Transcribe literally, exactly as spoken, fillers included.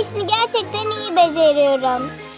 işini gerçekten iyi beceriyorum.